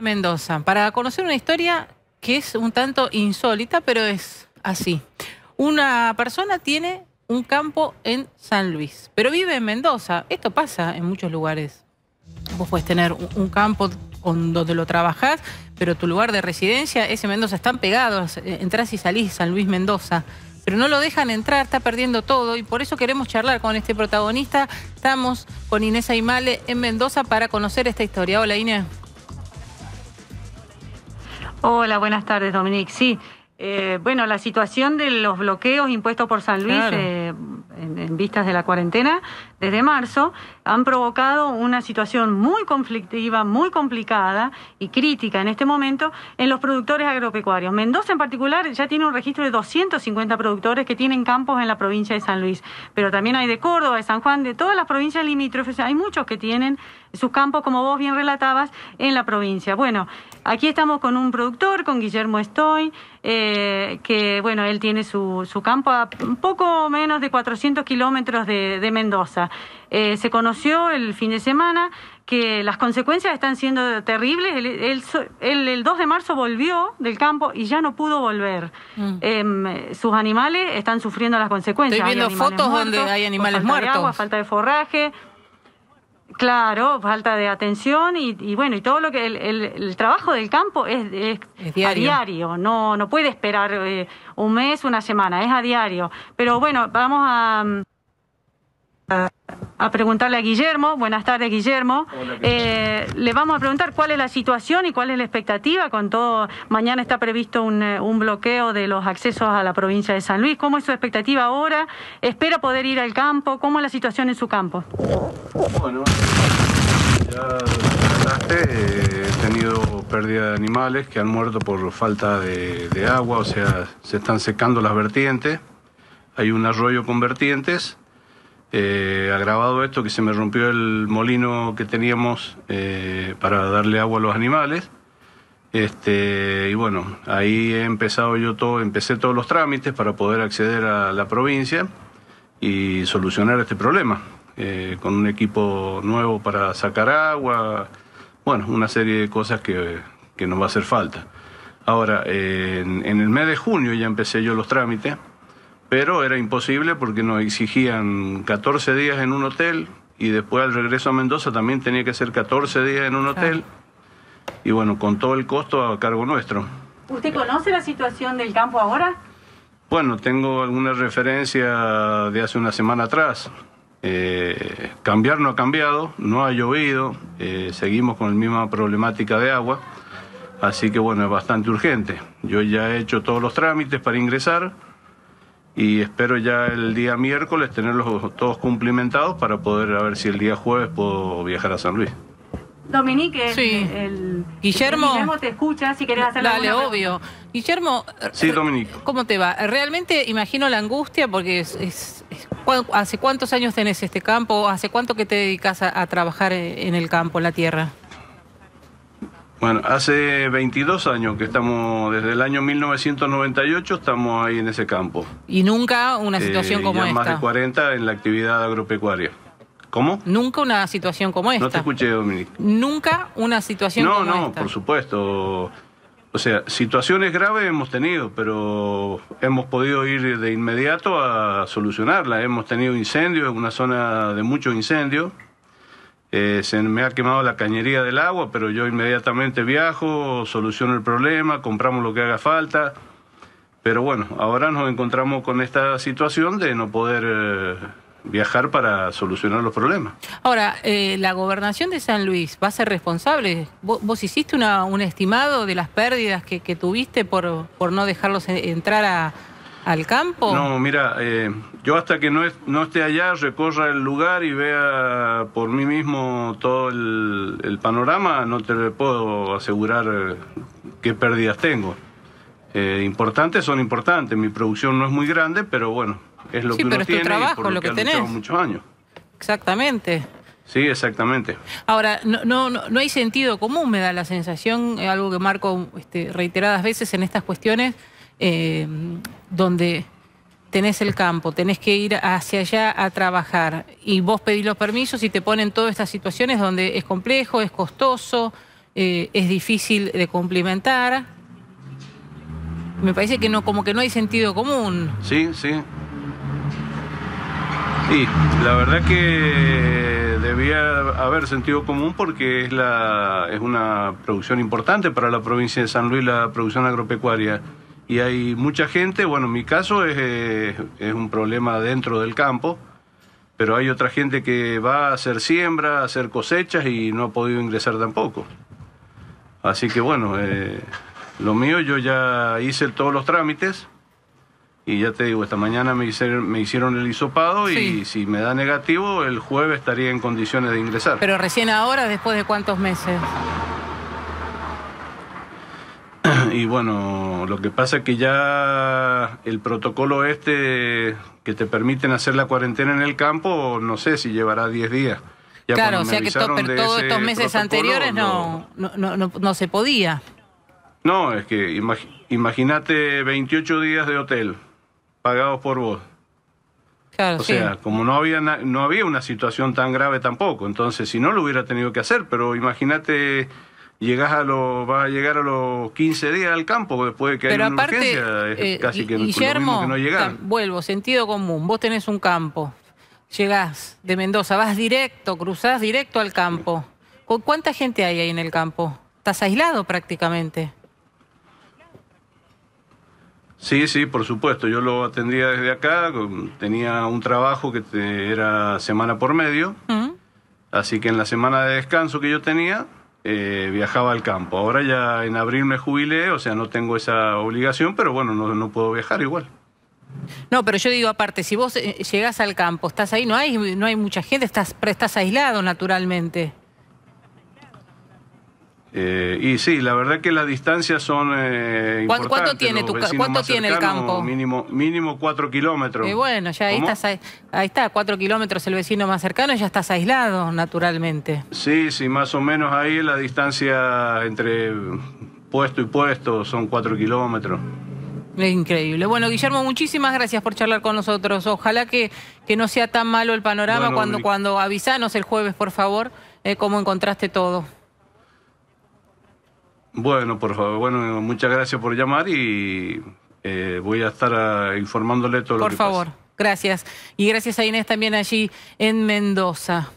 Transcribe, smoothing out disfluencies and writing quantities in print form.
Mendoza, para conocer una historia que es un tanto insólita, pero es así. Una persona tiene un campo en San Luis, pero vive en Mendoza. Esto pasa en muchos lugares. Vos podés tener un campo donde lo trabajás, pero tu lugar de residencia es en Mendoza. Están pegados, entrás y salís, San Luis, Mendoza. Pero no lo dejan entrar, está perdiendo todo, y por eso queremos charlar con este protagonista. Estamos con Inés Aymale en Mendoza para conocer esta historia. Hola, Inés. Hola, buenas tardes, Dominique. Sí, bueno, la situación de los bloqueos impuestos por San Luis, claro, en vistas de la cuarentena, desde marzo, han provocado una situación muy conflictiva, muy complicada y crítica en este momento en los productores agropecuarios. Mendoza en particular ya tiene un registro de 250 productores que tienen campos en la provincia de San Luis, pero también hay de Córdoba, de San Juan, de todas las provincias limítrofes. Hay muchos que tienen sus campos, como vos bien relatabas, en la provincia. Bueno, aquí estamos con un productor, con Guillermo Stoy, que, bueno, él tiene su campo a un poco menos de 400 kilómetros de Mendoza. Se conoció el fin de semana que las consecuencias están siendo terribles. El 2 de marzo volvió del campo y ya no pudo volver. Sus animales están sufriendo las consecuencias. Estoy viendo fotos donde hay animales muertos. Falta de agua, falta de forraje. Claro, falta de atención y bueno, y todo lo que el trabajo del campo es diario. A diario, no puede esperar un mes, una semana, es a diario. Pero bueno, vamos a preguntarle a Guillermo. Buenas tardes, Guillermo. Hola, le vamos a preguntar cuál es la situación y cuál es la expectativa con todo. Mañana está previsto un bloqueo de los accesos a la provincia de San Luis. ¿Cómo es su expectativa ahora? ¿Espera poder ir al campo? ¿Cómo es la situación en su campo? Bueno, ya he tenido pérdida de animales que han muerto por falta de agua, o sea, se están secando las vertientes. Hay un arroyo con vertientes. Agravado esto, que se me rompió el molino que teníamos para darle agua a los animales. Y bueno, ahí he empezado yo todo, empecé todos los trámites para poder acceder a la provincia y solucionar este problema. Con un equipo nuevo para sacar agua, bueno, una serie de cosas que nos va a hacer falta. Ahora, en el mes de junio ya empecé yo los trámites, pero era imposible porque nos exigían 14 días en un hotel y después al regreso a Mendoza también tenía que ser 14 días en un hotel. Claro. Y bueno, con todo el costo a cargo nuestro. ¿Usted conoce la situación del campo ahora? Bueno, tengo alguna referencia de hace una semana atrás. Cambiar no ha cambiado, no ha llovido, seguimos con la misma problemática de agua. Así que bueno, es bastante urgente. Yo ya he hecho todos los trámites para ingresar y espero ya el día miércoles tenerlos todos cumplimentados para poder a ver si el día jueves puedo viajar a San Luis. Dominique, sí. Guillermo te escucha, si querés hacerlo. Dale, obvio. Guillermo, sí, Dominique. ¿Cómo te va? Realmente imagino la angustia porque ¿hace cuántos años tenés este campo? ¿Hace cuánto que te dedicas a trabajar en el campo, en la tierra? Bueno, hace 22 años que estamos, desde el año 1998 estamos ahí en ese campo. ¿Y nunca una situación como esta? Más de 40 en la actividad agropecuaria. ¿Cómo? Nunca una situación como esta. No te escuché, Dominique. Nunca una situación como esta. No, por supuesto. O sea, situaciones graves hemos tenido, pero hemos podido ir de inmediato a solucionarla. Hemos tenido incendios, en una zona de muchos incendios. Se me ha quemado la cañería del agua, pero yo inmediatamente viajo, soluciono el problema, compramos lo que haga falta. Pero bueno, ahora nos encontramos con esta situación de no poder viajar para solucionar los problemas. Ahora, la gobernación de San Luis va a ser responsable. ¿Vos hiciste un estimado de las pérdidas que tuviste por no dejarlos entrar al campo? No, mira, yo hasta que no esté allá, recorra el lugar y vea por mí mismo todo el panorama, no te puedo asegurar qué pérdidas tengo. Importantes son importantes, mi producción no es muy grande, pero bueno, es lo que uno tiene. Sí, pero es tu trabajo, por lo que tenés. Muchos años. Exactamente. Sí, exactamente. Ahora, no hay sentido común, me da la sensación, algo que marco reiteradas veces en estas cuestiones, donde tenés el campo, tenés que ir hacia allá a trabajar y vos pedís los permisos y te ponen todas estas situaciones donde es complejo, es costoso es difícil de cumplimentar. Me parece que no, como que no hay sentido común. Sí, sí. Sí, la verdad que debía haber sentido común porque es una producción importante para la provincia de San Luis, la producción agropecuaria. Y hay mucha gente, bueno, en mi caso es un problema dentro del campo, pero hay otra gente que va a hacer siembra, a hacer cosechas y no ha podido ingresar tampoco. Así que bueno, lo mío, yo ya hice todos los trámites y ya te digo, esta mañana me hicieron el hisopado, sí. Y si me da negativo, el jueves estaría en condiciones de ingresar. Pero recién ahora, ¿después de cuántos meses? Y bueno, lo que pasa es que ya el protocolo este que te permiten hacer la cuarentena en el campo, no sé si llevará 10 días. Ya claro, o sea que todos estos meses anteriores no se podía. No, es que imagínate 28 días de hotel pagados por vos. Claro, o sea, sí. Como no había una situación tan grave tampoco, entonces si no lo hubiera tenido que hacer, pero imagínate... vas a llegar a los 15 días al campo después de que pero hay una aparte, urgencia, es casi que Guillermo, lo mismo que no llegar. Vuelvo, sentido común, vos tenés un campo, llegás de Mendoza, vas directo, cruzás directo al campo. ¿Con cuánta gente hay ahí en el campo? ¿Estás aislado prácticamente? Sí, sí, por supuesto, yo lo atendía desde acá, tenía un trabajo que era semana por medio, así que en la semana de descanso que yo tenía... viajaba al campo. Ahora ya en abril me jubilé, o sea, no tengo esa obligación, pero bueno, no puedo viajar igual. No, pero yo digo aparte, si vos llegás al campo, estás ahí, no hay mucha gente, estás aislado naturalmente. Y sí, la verdad que las distancias son importantes. ¿Cuánto tiene el campo? Mínimo 4 kilómetros. Y bueno, ya ahí está, 4 kilómetros el vecino más cercano, ya estás aislado naturalmente. Sí, más o menos ahí la distancia entre puesto y puesto son 4 kilómetros. Es increíble. Bueno, Guillermo, muchísimas gracias por charlar con nosotros. Ojalá que no sea tan malo el panorama. Bueno, cuando avisanos el jueves, por favor, cómo encontraste todo. Bueno, por favor, bueno, muchas gracias por llamar y voy a estar informándole todo lo que pasa. Por favor, gracias. Y gracias a Inés también allí en Mendoza.